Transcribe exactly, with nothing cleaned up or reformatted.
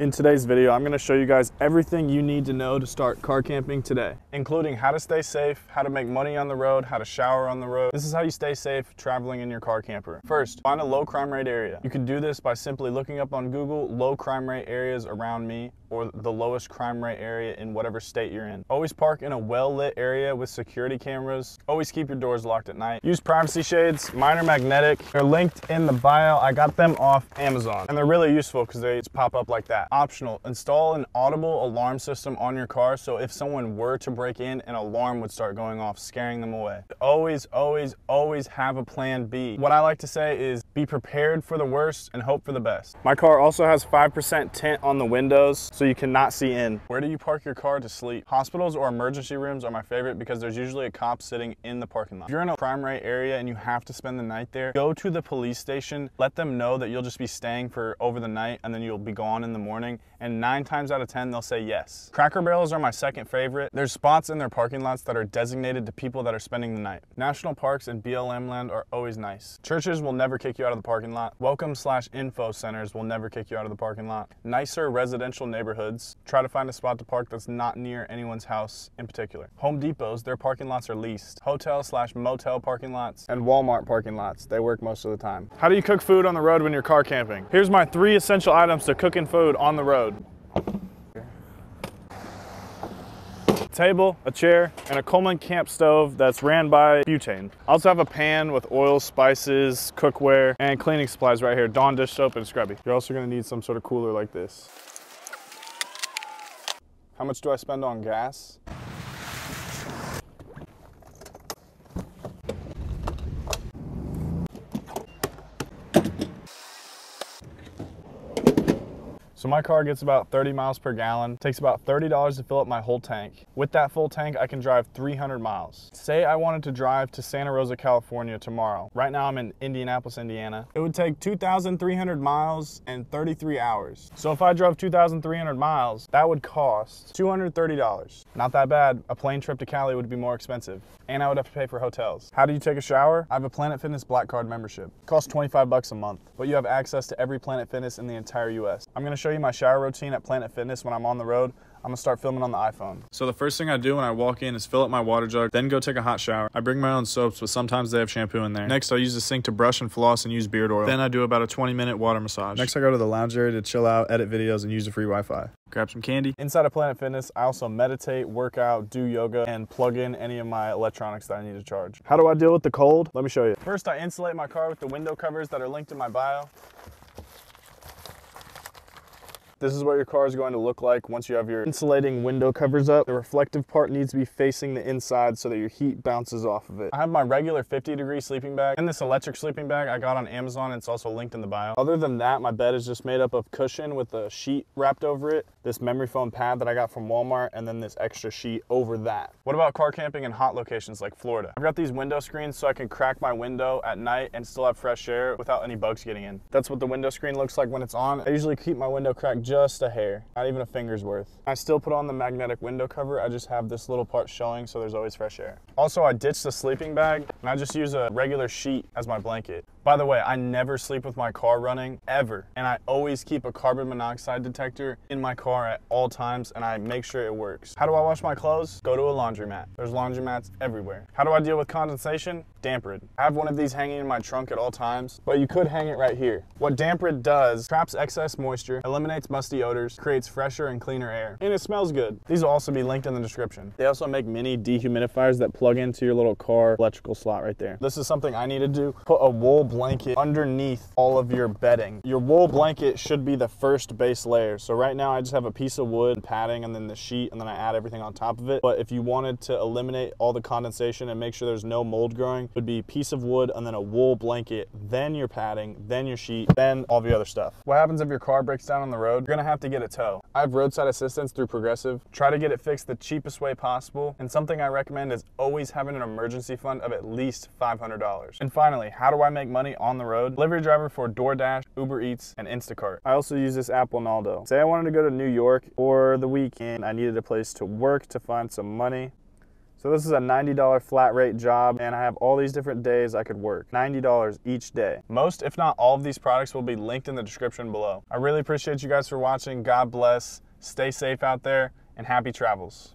In today's video, I'm going to show you guys everything you need to know to start car camping today, including how to stay safe, how to make money on the road, how to shower on the road. This is how you stay safe traveling in your car camper. First, find a low crime rate area. You can do this by simply looking up on Google low crime rate areas around me or the lowest crime rate area in whatever state you're in. Always park in a well-lit area with security cameras. Always keep your doors locked at night. Use privacy shades. Mine are magnetic. They're linked in the bio. I got them off Amazon, and they're really useful because they just pop up like that. Optional, install an audible alarm system on your car, so if someone were to break in, an alarm would start going off, scaring them away. Always, always, always have a plan B. What I like to say is be prepared for the worst and hope for the best. My car also has five percent tint on the windows, so you cannot see in. Where do you park your car to sleep? Hospitals or emergency rooms are my favorite because there's usually a cop sitting in the parking lot. If you're in a crime rate area and you have to spend the night there, go to the police station, let them know that you'll just be staying for over the night and then you'll be gone in the morning. morning and nine times out of ten they'll say yes. Cracker Barrels are my second favorite. There's spots in their parking lots that are designated to people that are spending the night. National parks and B L M land are always nice. Churches will never kick you out of the parking lot. Welcome slash info centers will never kick you out of the parking lot. Nicer residential neighborhoods. Try to find a spot to park that's not near anyone's house in particular. Home Depot's, their parking lots are leased. Hotel slash motel parking lots and Walmart parking lots. They work most of the time. How do you cook food on the road when you're car camping? Here's my three essential items to cooking food on the road. A table, a chair, and a Coleman camp stove that's ran by butane. I also have a pan with oil, spices, cookware, and cleaning supplies right here, Dawn dish soap and scrubby. You're also gonna need some sort of cooler like this. How much do I spend on gas? So my car gets about thirty miles per gallon. It takes about thirty dollars to fill up my whole tank. With that full tank, I can drive three hundred miles. Say I wanted to drive to Santa Rosa, California tomorrow. Right now I'm in Indianapolis, Indiana. It would take two thousand three hundred miles and thirty-three hours. So if I drove two thousand three hundred miles, that would cost two hundred thirty dollars. Not that bad. A plane trip to Cali would be more expensive. And I would have to pay for hotels. How do you take a shower? I have a Planet Fitness Black Card membership. It costs twenty-five bucks a month, but you have access to every Planet Fitness in the entire U S. I'm gonna show you my shower routine at Planet Fitness when I'm on the road. I'm gonna start filming on the iPhone. So the first thing I do when I walk in is fill up my water jug, then go take a hot shower. I bring my own soaps, but sometimes they have shampoo in there. Next, I use the sink to brush and floss and use beard oil. Then I do about a twenty minute water massage. Next, I go to the lounge area to chill out, edit videos, and use the free Wi-Fi. Grab some candy. Inside of Planet Fitness, I also meditate, work out, do yoga, and plug in any of my electronics that I need to charge. How do I deal with the cold? Let me show you. First, I insulate my car with the window covers that are linked in my bio. This is what your car is going to look like once you have your insulating window covers up. The reflective part needs to be facing the inside so that your heat bounces off of it. I have my regular fifty degree sleeping bag and this electric sleeping bag I got on Amazon. It's also linked in the bio. Other than that, my bed is just made up of cushion with a sheet wrapped over it, this memory foam pad that I got from Walmart, and then this extra sheet over that. What about car camping in hot locations like Florida? I've got these window screens so I can crack my window at night and still have fresh air without any bugs getting in. That's what the window screen looks like when it's on. I usually keep my window cracked just a hair, not even a finger's worth. I still put on the magnetic window cover. I just have this little part showing so there's always fresh air. Also, I ditched the sleeping bag and I just use a regular sheet as my blanket. By the way, I never sleep with my car running, ever. And I always keep a carbon monoxide detector in my car at all times and I make sure it works. How do I wash my clothes? Go to a laundromat. There's laundromats everywhere. How do I deal with condensation? DampRid. I have one of these hanging in my trunk at all times, but you could hang it right here. What DampRid does, traps excess moisture, eliminates musty odors, creates fresher and cleaner air, and it smells good. These will also be linked in the description. They also make mini dehumidifiers that plug into your little car electrical slot right there. This is something I need to do. Put a wool blanket underneath all of your bedding. Your wool blanket should be the first base layer. So right now I just have a piece of wood padding and then the sheet, and then I add everything on top of it. But if you wanted to eliminate all the condensation and make sure there's no mold growing, it would be a piece of wood and then a wool blanket, then your padding, then your sheet, then all the other stuff. What happens if your car breaks down on the road? You're gonna have to get it towed. I have roadside assistance through Progressive. Try to get it fixed the cheapest way possible. And something I recommend is always having an emergency fund of at least five hundred dollars. And finally, how do I make money on the road? Delivery driver for DoorDash, Uber Eats, and Instacart. I also use this app, Wonolo. Say I wanted to go to New York for the weekend. I needed a place to work to find some money. So this is a ninety dollar flat rate job, and I have all these different days I could work. ninety dollars each day. Most, if not all, of these products will be linked in the description below. I really appreciate you guys for watching. God bless. Stay safe out there, and happy travels.